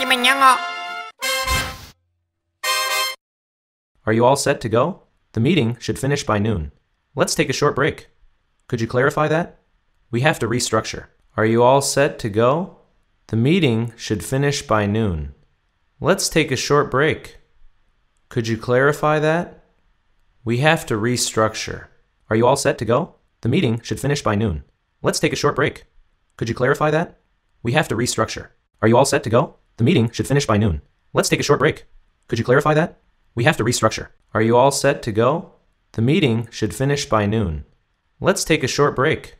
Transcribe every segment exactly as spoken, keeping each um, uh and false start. Lucky Manyango. Are you all set to go? The meeting should finish by noon. Let's take a short break. Could you clarify that? We have to restructure. Are you all set to go? The meeting should finish by noon. Let's take a short break. Could you clarify that? We have to restructure. Are you all set to go? The meeting should finish by noon. Let's take a short break. Could you clarify that? We have to restructure. Are you all set to go? The meeting should finish by noon. Let's take a short break. Could you clarify that? We have to restructure. Are you all set to go? The meeting should finish by noon. Let's take a short break.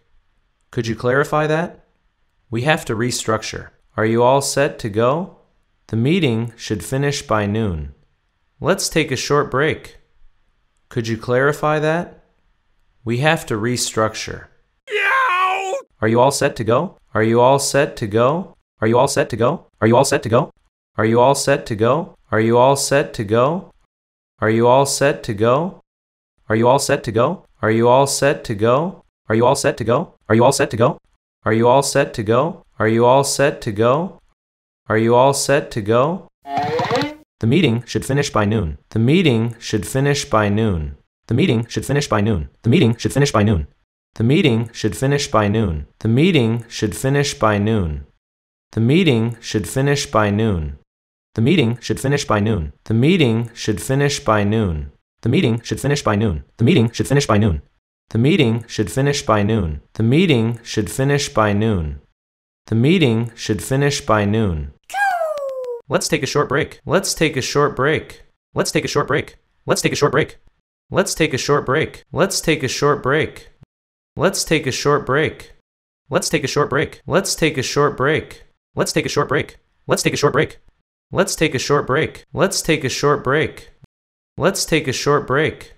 Could you clarify that? We have to restructure. Are you all set to go? The meeting should finish by noon. Let's take a short break. Could you clarify that? We have to restructure. Yeah! Are you all set to go? Are you all set to go? Are you all set to go? Are you all set to go? Are you all set to go? Are you all set to go? Are you all set to go? Are you all set to go? Are you all set to go? Are you all set to go? Are you all set to go? Are you all set to go? Are you all set to go? Are you all set to go? The meeting should finish by noon. The meeting should finish by noon. The meeting should finish by noon. The meeting should finish by noon. The meeting should finish by noon. The meeting should finish by noon. The meeting should finish by noon. The meeting should finish by noon. The meeting should finish by noon. The meeting should finish by noon. The meeting should finish by noon. The meeting should finish by noon. The meeting should finish by noon. The meeting should finish by noon. Let's take a short break. Let's take a short break. Let's take a short break. Let's take a short break. Let's take a short break. Let's take a short break. Let's take a short break. Let's take a short break. Let's take a short break. Let's take a short break. Let's take a short break. Let's take a short break. Let's take a short break. Let's take a short break.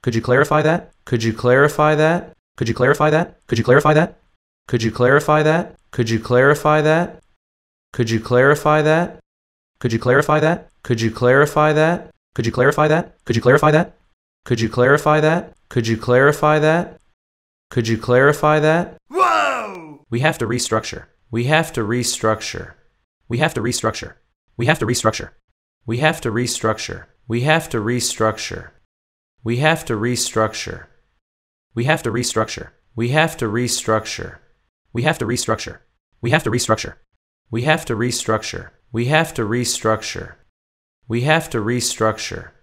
Could you clarify that? Could you clarify that? Could you clarify that? Could you clarify that? Could you clarify that? Could you clarify that? Could you clarify that? Could you clarify that? Could you clarify that? Could you clarify that? Could you clarify that? Could you clarify that? Could you clarify that? Could you clarify that? Whoa! We have to restructure. We have to restructure. We have to restructure. We have to restructure. We have to restructure. We have to restructure. We have to restructure. We have to restructure. We have to restructure. We have to restructure. We have to restructure. We have to restructure. We have to restructure. We have to restructure.